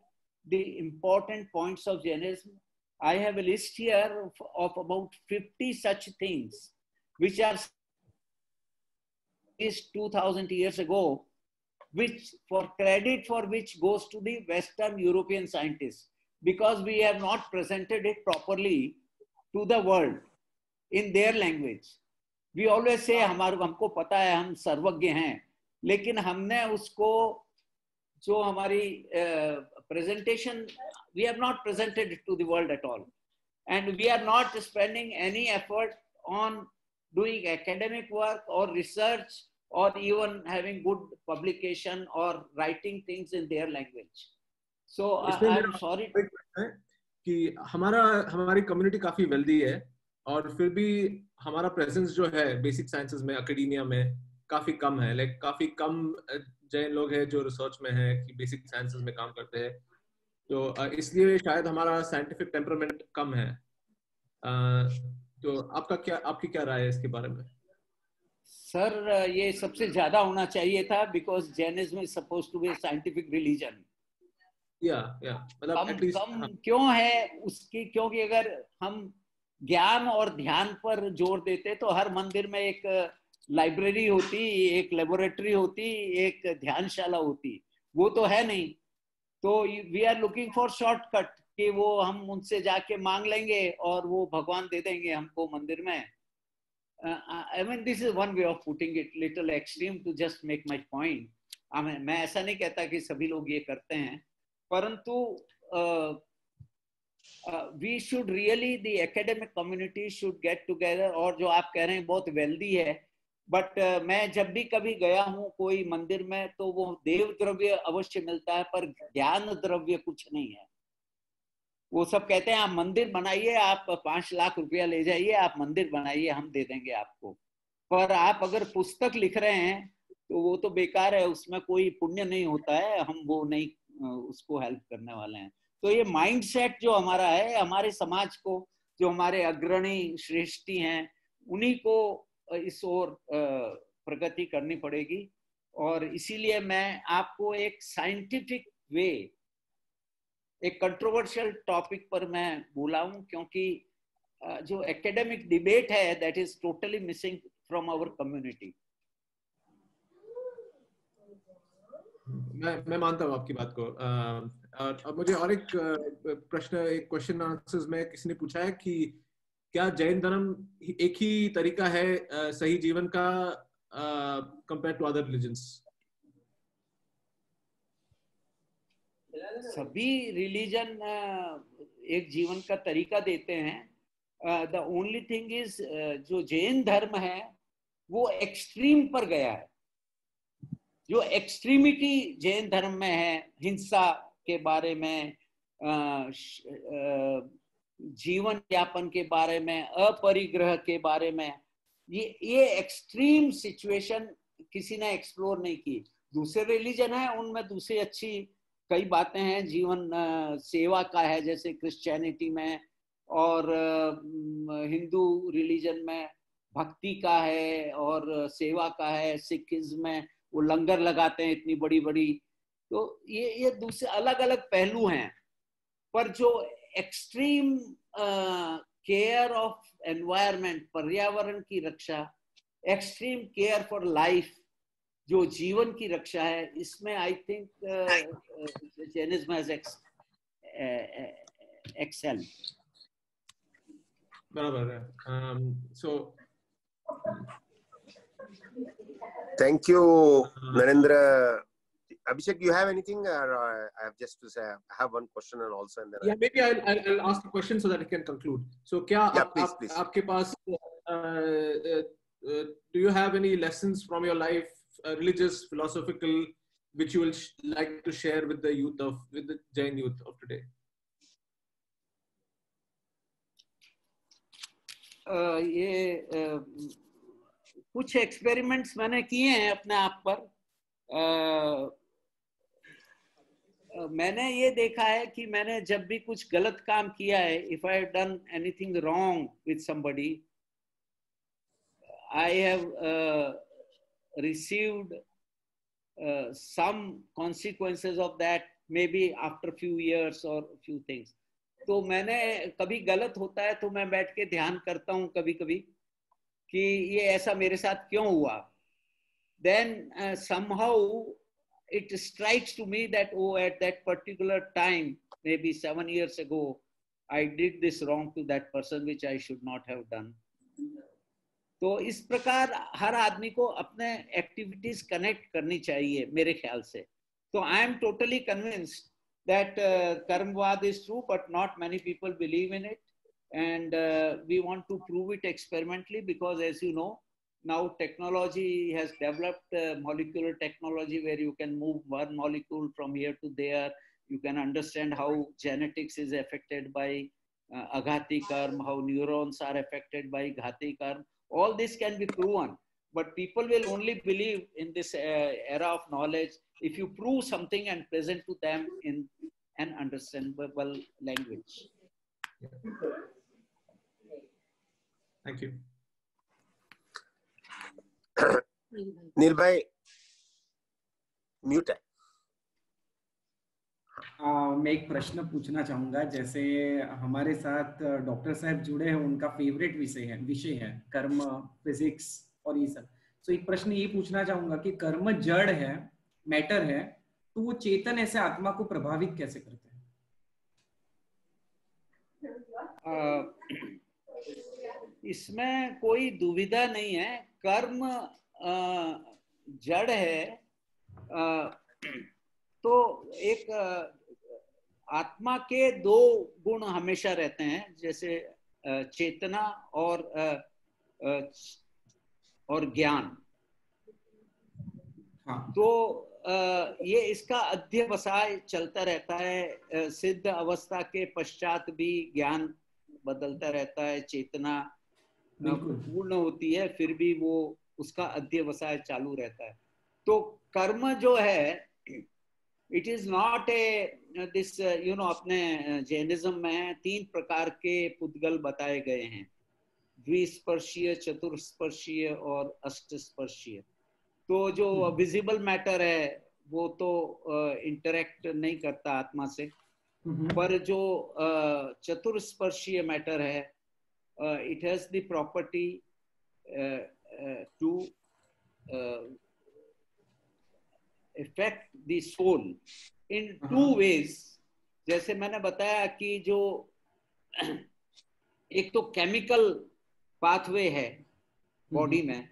the important points of Jainism. I have a list here of about fifty such things which are is two thousand years ago, which for credit for which goes to the Western European scientists, because we have not presented it properly to the world in their language. We always say हमारे हमको पता है हम सर्वज्ञ हैं, लेकिन हमने उसको जो हमारी presentation, we have not presented it to the world at all, and we are not spending any effort on doing academic work or research or even having good publication or writing things in their language. So I am sorry कि हमारा हमारी community काफी wealthy है और फिर भी हमारा presence जो है basic sciences में, academia में काफी कम है। like काफी कम जैन लोग हैं जो रिसर्च में हैं कि बेसिक साइंसेस में काम करते हैं, तो इसलिए शायद हमारा साइंटिफिक टेम्परामेंट कम है। तो आपका क्या आपकी क्या राय है इसके बारे में? सर, ये सबसे ज्यादा होना चाहिए था, because Jainism is supposed to be scientific religion. या या मतलब कम, कम क्यों है उसकी, क्योंकि अगर हम ज्ञान और ध्यान पर जोर देते तो हर मंदिर में एक लाइब्रेरी होती, एक लेबोरेटरी होती, एक ध्यानशाला होती। वो तो है नहीं। तो we are looking for shortcut कि वो हम उनसे जाके मांग लेंगे और वो भगवान दे देंगे हमको मंदिर में। I mean this is one way of putting it, little extreme to just make my point. मैं ऐसा नहीं कहता कि सभी लोग ये करते हैं, परंतु we should really, the academic community should get together. और जो आप कह रहे हैं बहुत वेल्दी है, बट uh, मैं जब भी कभी गया हूँ कोई मंदिर में तो वो देव द्रव्य अवश्य मिलता है, पर ज्ञान द्रव्य कुछ नहीं है। वो सब कहते हैं आप मंदिर बनाइए, आप पांच लाख रुपया ले जाइए, आप मंदिर बनाइए, हम दे देंगे आपको। पर आप अगर पुस्तक लिख रहे हैं तो वो तो बेकार है, उसमें कोई पुण्य नहीं होता है, हम वो नहीं उसको हेल्प करने वाले हैं। तो ये माइंडसेट जो हमारा है, हमारे समाज को, जो हमारे अग्रणी श्रेष्ठी हैं, उन्हीं को इस ओर प्रगति करनी पड़ेगी। और इसीलिए मैं आपको एक साइंटिफिक वे, एक कंट्रोवर्शियल टॉपिक पर मैं बोला हूँ, क्योंकि जो एकेडमिक डिबेट है that is totally missing from our community. मैं मैं मानता हूँ आपकी बात को। और अब मुझे और एक प्रश्न, एक क्वेश्चन आंसर्स में किसी ने पूछा है कि क्या जैन धर्म एक ही तरीका है सही जीवन का कंपेयर टू अदर रिलीजन्स? सभी रिलीजन एक जीवन का तरीका देते हैं। द ओनली थिंग इज जो जैन धर्म है वो एक्सट्रीम पर गया है। जो एक्सट्रीमिटी जैन धर्म में है, हिंसा के बारे में, uh, uh, जीवन यापन के बारे में, अपरिग्रह के बारे में, ये ये एक्सट्रीम सिचुएशन किसी ने एक्सप्लोर नहीं की। दूसरे रिलीजन है उनमें दूसरी अच्छी कई बातें हैं, जीवन सेवा का है जैसे क्रिश्चियनिटी में, और हिंदू रिलीजन में भक्ति का है और सेवा का है। सिखिज्म में वो लंगर लगाते हैं इतनी बड़ी बड़ी। तो ये ये दूसरे अलग अलग पहलू हैं, पर जो एक्सट्रीम केयर ऑफ एनवायरमेंट, पर्यावरण की रक्षा, एक्सट्रीम केयर फॉर लाइफ, जो जीवन की रक्षा है, इसमें I think Jainism has excel. बराबर है। सो Thank you, Narendra. Abhishek, do you have anything? Or I have just to say, I have one question and also, and then yeah, I... maybe I'll, I'll I'll ask the question so that it can conclude. So, क्या आपके पास do you have any lessons from your life, uh, religious, philosophical, which you will like to share with the youth of with the Jain youth of today? Uh, ये uh, कुछ experiments मैंने किए हैं अपने आप पर. Uh, मैंने ये देखा है कि मैंने जब भी कुछ गलत काम किया है, if I have done anything wrong with somebody, I have received some consequences of that, may be after few years और फ्यू थिंग्स. तो मैंने कभी गलत होता है तो मैं बैठ के ध्यान करता हूँ कभी कभी कि ये ऐसा मेरे साथ क्यों हुआ. Then somehow it strikes to me that oh at that particular time, may be seven years ago, I did this wrong to that person which I should not have done. तो इस प्रकार हर आदमी को अपने एक्टिविटीज कनेक्ट करनी चाहिए मेरे ख्याल से. तो I am totally convinced that uh, karmavad is true, but not many people believe in it, and uh, we want to prove it experimentally, because as you know, now technology has developed, uh, molecular technology, where you can move one molecule from here to there. You can understand how genetics is affected by uh, aghati karma, how neurons are affected by ghati karma. All this can be proven, but people will only believe in this uh, era of knowledge if you prove something and present to them in an understandable language. Thank you. Nirbhay, mute है. Uh, मैं एक प्रश्न पूछना चाहूँगा. जैसे हमारे साथ doctor साहब जुड़े हैं, उनका फेवरेट विषय है विषय है कर्म, फिजिक्स और ये सब. तो एक प्रश्न ये पूछना चाहूँगा कि कर्म जड़ है, मैटर है, तो वो चेतन ऐसे आत्मा को प्रभावित कैसे करते हैं? इसमें कोई दुविधा नहीं है. कर्म जड़ है, तो एक आत्मा के दो गुण हमेशा रहते हैं, जैसे चेतना और और ज्ञान. हाँ. तो ये इसका अध्यवसाय चलता रहता है. सिद्ध अवस्था के पश्चात भी ज्ञान बदलता रहता है, चेतना पूर्ण होती है, फिर भी वो उसका अध्यवसाय चालू रहता है. तो कर्म जो है, it is not a this you know, अपने जैनिज्म में तीन प्रकार के पुद्गल बताए गए हैं, द्विस्पर्शीय, चतुर्स्पर्शीय और अष्टस्पर्शीय. तो जो विजिबल मैटर है वो तो इंटरेक्ट uh, नहीं करता आत्मा से, पर जो uh, चतुर्स्पर्शीय मैटर है, it has the property to effect the soul in two ways. जैसे मैंने बताया कि जो एक तो केमिकल पाथवे है बॉडी में,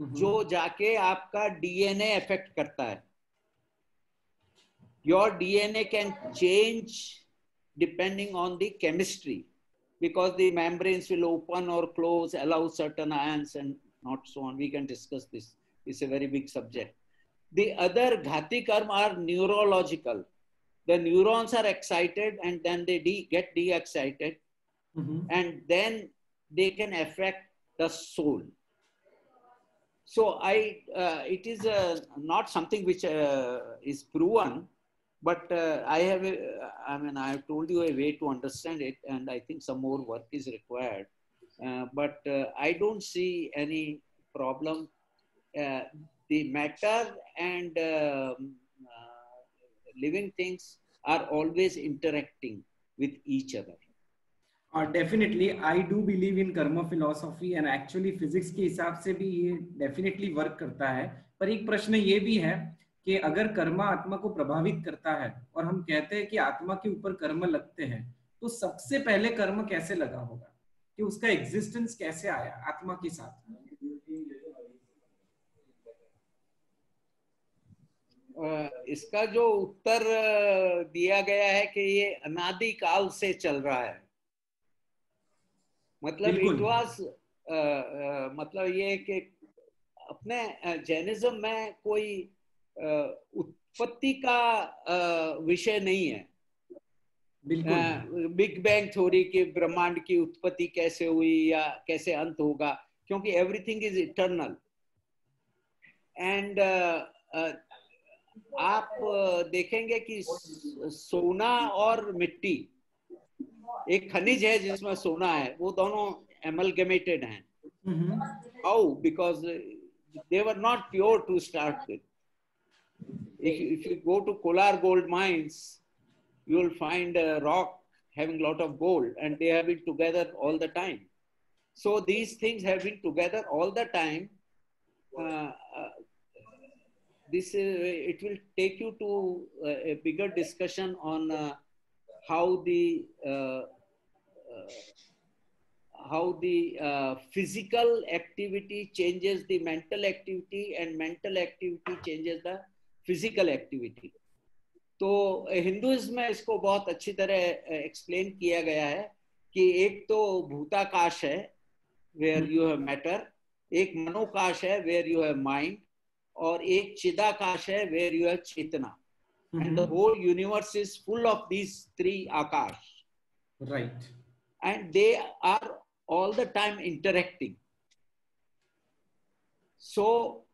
जो जाके आपका डीएनए अफेक्ट करता है. Your DNA can change depending on the chemistry, because the membranes will open और close, allow certain ions and not so on. We can discuss this, it's a very big subject. The other घाती karma are neurological. The neurons are excited and then they get de excited and then they can affect the soul. So I, uh, it is uh, not something which uh, is proven, but uh, I have, a, I mean, I have told you a way to understand it, and I think some more work is required. Uh, but uh, I don't see any problem. Uh, the matter and uh, uh, living things are always interacting with each other. और definitely I do believe in karma philosophy and actually physics के हिसाब से भी ये definitely work करता है. पर एक प्रश्न ये भी है कि अगर कर्म आत्मा को प्रभावित करता है और हम कहते हैं कि आत्मा के ऊपर कर्म लगते हैं, तो सबसे पहले कर्म कैसे लगा होगा, कि उसका एग्जिस्टेंस कैसे आया आत्मा के साथ? इसका जो उत्तर दिया गया है कि ये अनादि काल से चल रहा है, मतलब इट वाज मतलब ये कि अपने जैनिज्म में कोई उत्पत्ति का विषय नहीं है। बिग बैंग थ्योरी के ब्रह्मांड की उत्पत्ति कैसे हुई या कैसे अंत होगा, क्योंकि एवरीथिंग इज इटर्नल। एंड आप देखेंगे कि सोना और मिट्टी, एक खनिज है जिसमें सोना है, वो दोनों एमलगेमेटेड हैं। How? Because they were not pure to start with. If you go to Kolar gold mines, you will find a rock having lot of gold, and they have been together all the time. So these things have been together all the time. Uh, uh, this is, it will take you to uh, a bigger discussion on uh, how the uh, uh, how the uh, physical activity changes the mental activity, and mental activity changes the physical activity. तो Hinduism में इसको बहुत अच्छी तरह explain किया गया है कि एक तो भूताकाश है वेयर यू हैव मैटर, एक मनोकाश है वेयर यू हैव माइंड, और एक चिदाकाश है where you have Chetna. And the whole universe is full of these three akash, right? And they are all the time interacting. So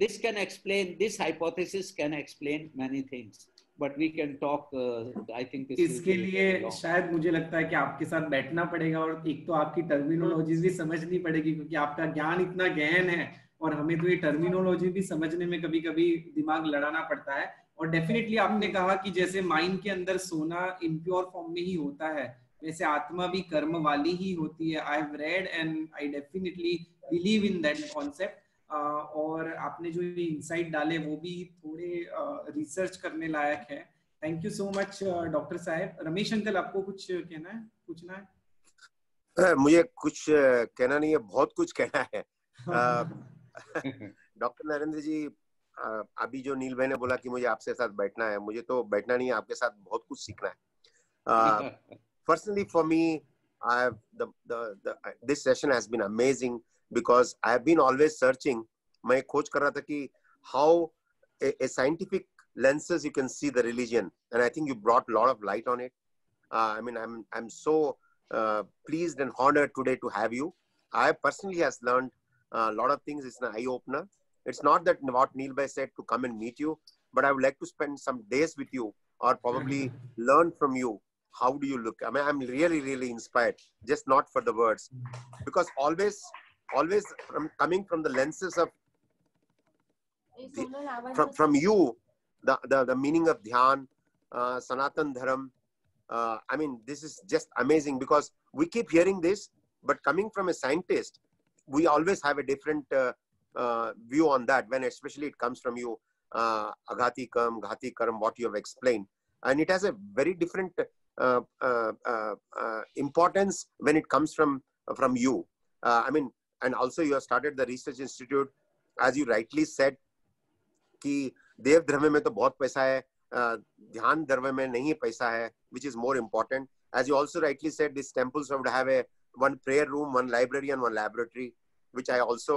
this can explain, this hypothesis can explain many things, but we can talk uh, I think this इसके लिए शायद मुझे लगता है कि आपके साथ बैठना पड़ेगा, और एक तो आपकी टर्मिनोलॉजी भी समझनी पड़ेगी, क्योंकि आपका ज्ञान इतना गहन है और हमें तो ये टर्मिनोलॉजी भी समझने में कभी कभी दिमाग लड़ाना पड़ता है। और डेफिनेटली आपने कहा कि जैसे माइंड के अंदर सोना इम्प्योर फॉर्म में ही होता है, वैसे आत्मा भी कर्म वाली ही होती है। I have read and I definitely believe in that concept. Uh, और आपने जो ये इंसाइट डाले वो भी थोड़े uh, रिसर्च करने लायक है। Thank you so much doctor साहब। रमेश अंकल, आपको कुछ कहना है, पूछना है? मुझे कुछ कहना नहीं है, बहुत कुछ कहना है। डॉक्टर नरेंद्र जी, अभी जो नील भाई ने बोला कि मुझे आपसे साथ बैठना है, मुझे तो बैठना नहीं है, आपके साथ बहुत कुछ सीखना है। Personally for me, I this session has been amazing. Because I have been always searching, मैं खोज कर रहा था कि how a, a scientific lenses you can see the religion, and I think you brought a lot of light on it. Uh, I mean, I'm I'm so uh, pleased and honored today to have you. I personally has learned a lot of things. It's an eye opener. It's not that what Neil Bhai said to come and meet you, but I would like to spend some days with you, or probably learn from you. How do you look? I mean, I'm really really inspired. Just not for the words, because always. always from coming from the lenses of the, from, from you the, the the meaning of dhyan, uh, sanatan dharam, uh, I mean this is just amazing, because we keep hearing this, but coming from a scientist we always have a different uh, uh, view on that, when especially it comes from you, uh, aghati karm ghati karm, what you have explained, and it has a very different uh, uh, uh, uh, importance when it comes from from you. uh, I mean, and also you have started the research institute, as you rightly said ki dev dharma mein to bahut paisa hai, uh, dhyan dharma mein nahi paisa hai, which is more important. As you also rightly said, these temples would have a one prayer room, one library and one laboratory, which I also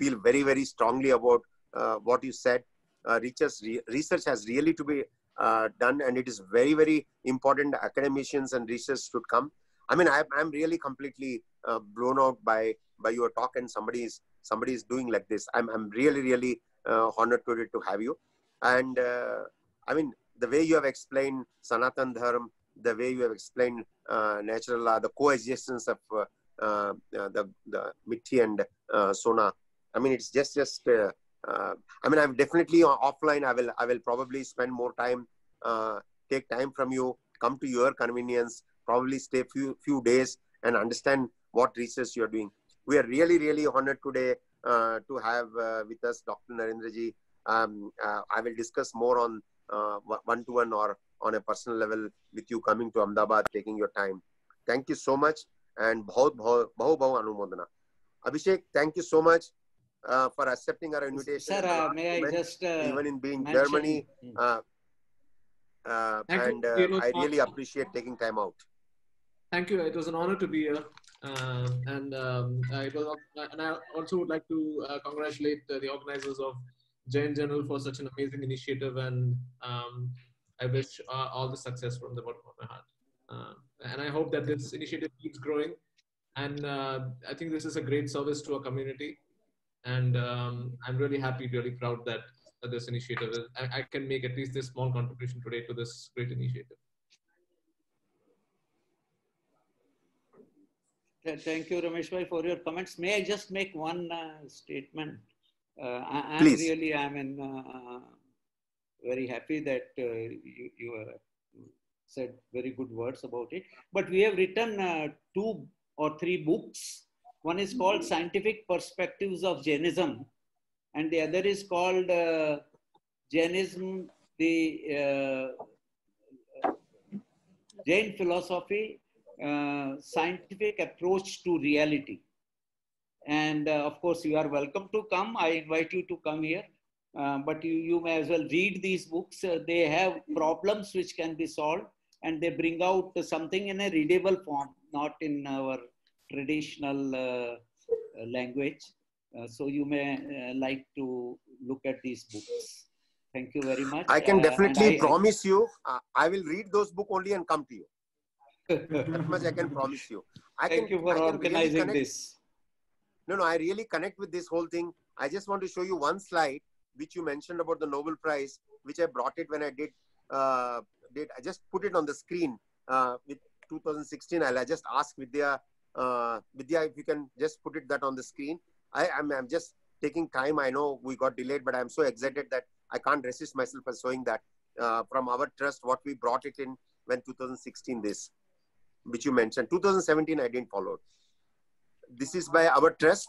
feel very very strongly about. Uh, what you said, uh, research research has really to be uh, done, and it is very very important academicians and research should come. I mean, I am really completely uh, blown out by by your talk, and somebody is somebody is doing like this. I'm I'm really really uh, honored to to have you, and uh, I mean the way you have explained Sanatan Dharma, the way you have explained uh, natural law, the coexistence of uh, uh, the the mitti and uh, sona. I mean, it's just just. Uh, uh, I mean, I'm definitely offline. I will I will probably spend more time, uh, take time from you, come to your convenience, probably stay few few days and understand what research you are doing. We are really, really honored today uh, to have uh, with us Doctor Narendra ji. Um, uh, I will discuss more on uh, one-to-one or on a personal level with you, coming to Ahmedabad, taking your time. Thank you so much, and bahut bahut bahut bahut anumodana. Abhishek, thank you so much. uh, for accepting our invitation. Sir, uh, may I just uh, even in being mention, Germany, uh, uh, and uh, you know, I really appreciate taking time out. Thank you. It was an honor to be here, uh, and um, I was, and I also would like to uh, congratulate uh, the organizers of Jain Journal for such an amazing initiative, and um, I wish uh, all the success from the bottom of my heart. Uh, and I hope that this initiative keeps growing. And uh, I think this is a great service to our community. And um, I'm really happy, really proud that uh, this initiative is, I, I can make at least this small contribution today to this great initiative. Thank you, Ramesh bhai, for your comments. May I just make one uh, statement? Uh, I, I'm Please. Really, I'm in, uh, very happy that uh, you, you uh, said very good words about it. But we have written uh, two or three books. One is called Scientific Perspectives of Jainism, and the other is called uh, Jainism, the uh, Jain Philosophy, uh, Scientific Approach to Reality. And uh, of course, you are welcome to come. I invite you to come here. Uh, but you, you may as well read these books. Uh, they have problems which can be solved, and they bring out something in a readable form, not in our traditional uh, language. Uh, so you may uh, like to look at these books. Thank you very much. I can definitely uh, I, promise you, uh, I will read those books only and come to you. That much I can promise you. I Thank can, you for I organizing really this. No, no, I really connect with this whole thing. I just want to show you one slide which you mentioned about the Nobel Prize, which I brought it when I did, uh, did I just put it on the screen uh, with two thousand sixteen. I'll I just ask Vidya, uh, Vidya, if you can just put it that on the screen. I, I'm, I'm just taking time. I know we got delayed, but I'm so excited that I can't resist myself for showing that uh, from our trust, what we brought it in when two thousand sixteen, this, which you mentioned. two thousand seventeen, I didn't follow. This is by our trust.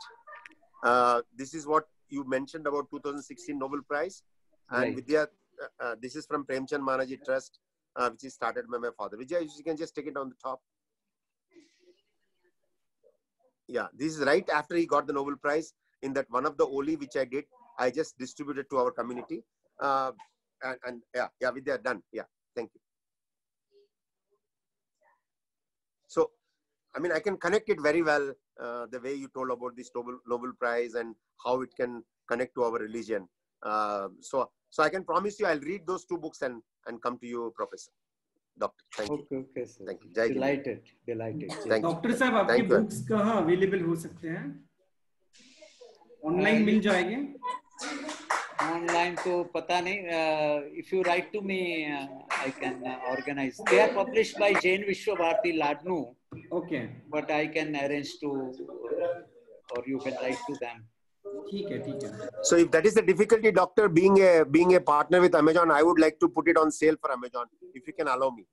Uh, this is what you mentioned about two thousand sixteen Nobel Prize. And right. Vidya, uh, uh, this is from Premchand Manaji Trust, uh, which is started by my father. Vidya, you can just take it on the top. Yeah, this is right after he got the Nobel Prize. In that one of the Oli, which I did, I just distributed to our community. Uh, and, and yeah, yeah, Vidya, done. Yeah, thank you. So, I mean, I can connect it very well, uh, the way you told about this Nobel, Nobel Prize and how it can connect to our religion. Uh, so, so I can promise you, I'll read those two books and, and come to you, Professor. Doctor, thank okay, you. Okay, sir. Thank you. Jai delighted. You. Delighted. Thank Doctor Sahib, आपकी books कहाँ available हो सकते हैं? Online मिल जाएंगे? Online तो पता नहीं. If you write to me, uh, I can uh, organize. They are published by Jain Vishvavidyalaya, Ladnuu. Okay. But I can arrange to, uh, or you can write to them. ठीक है, ठीक है. So if that is the difficulty, doctor, being a being a partner with Amazon, I would like to put it on sale for Amazon if you can allow me,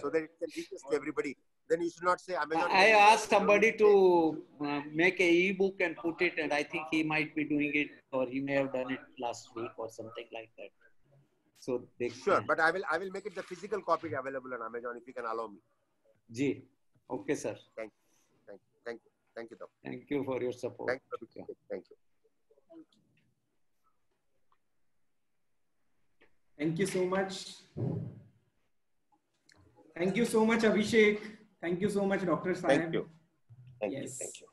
so that it can reach to everybody. Then you should not say Amazon. I asked somebody to uh, make a e-book and put it, and I think he might be doing it, or he may have done it last week or something like that. So they sure, can. But I will I will make it the physical copy available on Amazon if you can allow me. Ji, okay, sir. Thank you, thank you, thank you. Thank you, Doctor. Thank you for your support. Thank you. Thank you. Thank you so much. Thank you so much, Abhishek. Thank you so much, Doctor Sahib. Thank you. Thank yes. you. Thank you.